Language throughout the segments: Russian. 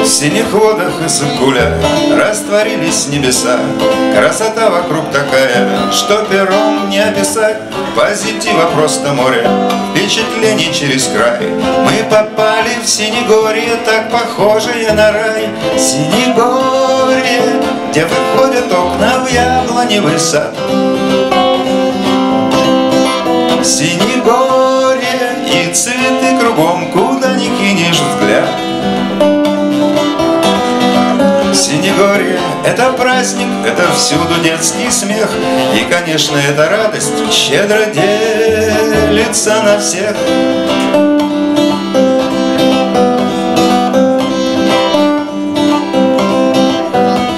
В синих водах Иссык-Куля растворились небеса. Красота вокруг такая, что пером не описать. Позитива просто море, впечатлений через край. Мы попали в Синегорье, так похожее на рай. Синегорье, где выходят окна в яблоневый сад. Синегорье, и цветы кругом, куда ни кинешь взгляд. Синегорье — это праздник, это всюду детский смех, и, конечно, эта радость щедро делится на всех.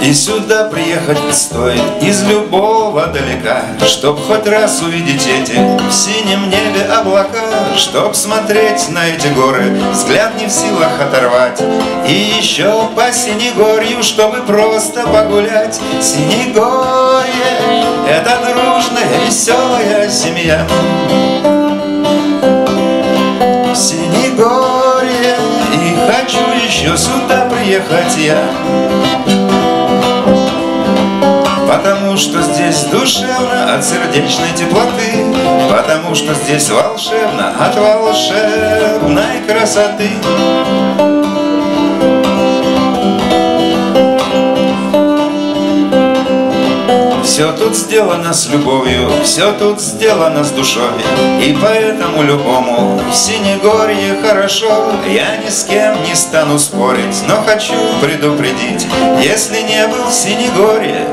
И сюда приехать стоит из любого далека, чтоб хоть раз увидеть эти в синем небе облака, чтоб смотреть на эти горы, взгляд не в силах оторвать. И еще по Синегорью, чтобы просто погулять. Синегорье — это дружная, веселая семья. Синегорье, и хочу еще сюда приехать я. Потому что здесь душевно от сердечной теплоты, потому что здесь волшебно от волшебной красоты. Все тут сделано с любовью, все тут сделано с душой, и поэтому любому в Синегорье хорошо. Я ни с кем не стану спорить, но хочу предупредить: если не был в Синегорье,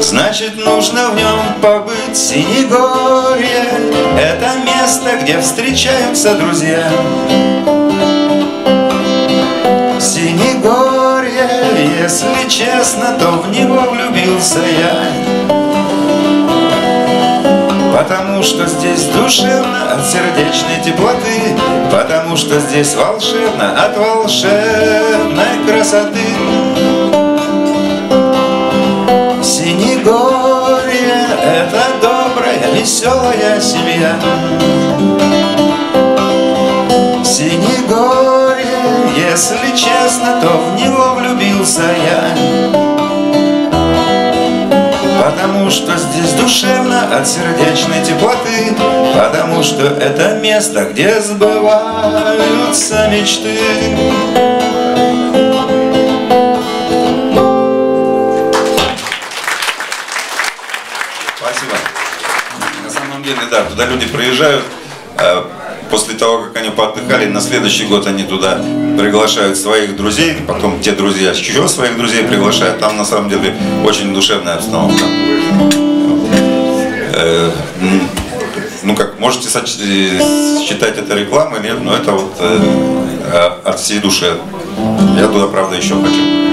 значит, нужно в нем побыть. Синегорье — это место, где встречаются друзья. Синегорье, если честно, то в него влюбился я. Потому что здесь душевно от сердечной теплоты, потому что здесь волшебно от волшебной красоты. Синегорье — это добрая, веселая семья. Синегорье, если честно, то в него влюбился я. Потому что здесь душевно от сердечной теплоты, потому что это место, где сбываются мечты. Спасибо. На самом деле, да, туда люди приезжают, после того, как они поотдыхали, на следующий год они туда приглашают своих друзей, потом те друзья еще своих друзей приглашают. Там, на самом деле, очень душевная обстановка. Ну как, можете считать это рекламой, нет, но это вот от всей души. Я туда, правда, еще хочу.